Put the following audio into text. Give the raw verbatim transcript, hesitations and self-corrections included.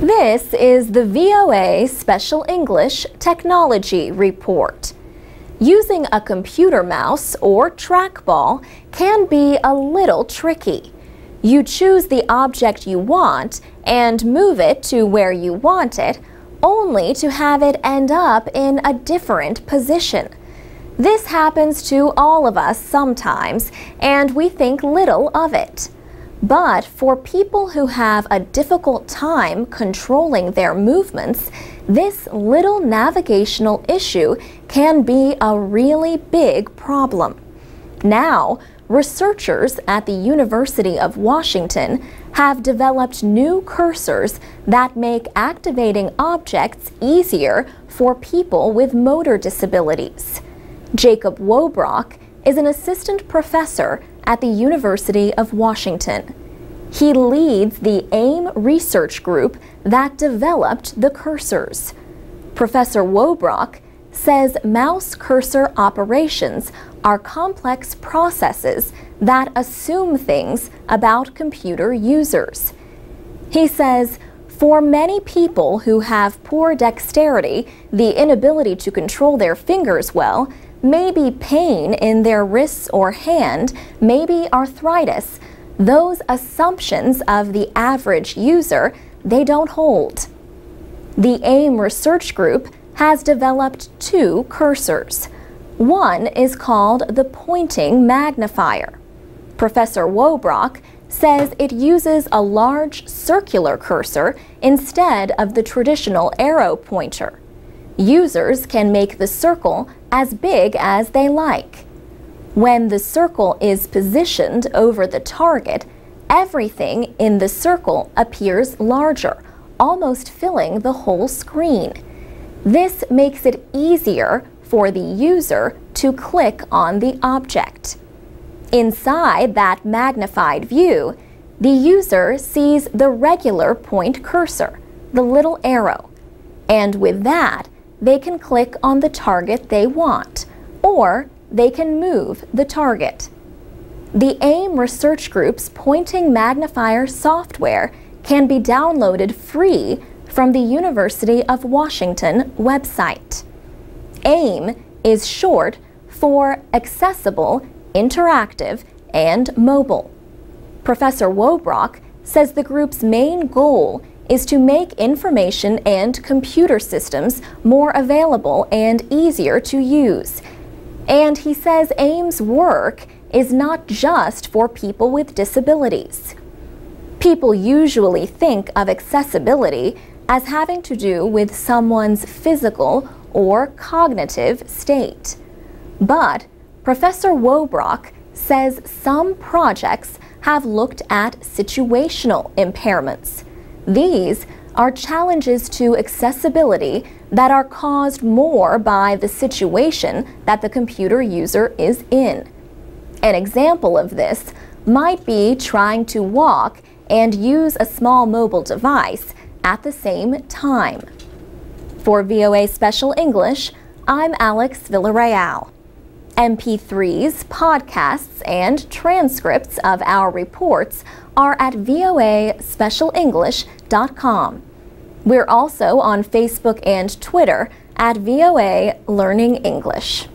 This is the V O A Special English Technology Report. Using a computer mouse or trackball can be a little tricky. You choose the object you want and move it to where you want it, only to have it end up in a different position. This happens to all of us sometimes, and we think little of it. But for people who have a difficult time controlling their movements, this little navigational issue can be a really big problem. Now, researchers at the University of Washington have developed new cursors that make activating objects easier for people with motor disabilities. Jacob Wobbrock is an assistant professor at the University of Washington. He leads the AIM research group that developed the cursors. Professor Wobbrock says mouse cursor operations are complex processes that assume things about computer users. He says, for many people who have poor dexterity, the inability to control their fingers well, maybe pain in their wrists or hand, maybe arthritis, those assumptions of the average user, they don't hold. The AIM research group has developed two cursors. One is called the pointing magnifier. Professor Wobbrock says it uses a large circular cursor instead of the traditional arrow pointer. Users can make the circle as big as they like. When the circle is positioned over the target, everything in the circle appears larger, almost filling the whole screen. This makes it easier for the user to click on the object. Inside that magnified view, the user sees the regular point cursor, the little arrow, and with that, they can click on the target they want, or they can move the target. The AIM research group's pointing magnifier software can be downloaded free from the University of Washington website. AIM is short for Accessible, Interactive, and Mobile. Professor Wobbrock says the group's main goal is to make information and computer systems more available and easier to use. And he says AIM's work is not just for people with disabilities. People usually think of accessibility as having to do with someone's physical or cognitive state. But Professor Wobbrock says some projects have looked at situational impairments. These are challenges to accessibility that are caused more by the situation that the computer user is in. An example of this might be trying to walk and use a small mobile device at the same time. For V O A Special English, I'm Alex Villarreal. M P threes, podcasts, and transcripts of our reports are at voa special english dot com. We're also on Facebook and Twitter at V O A Learning English.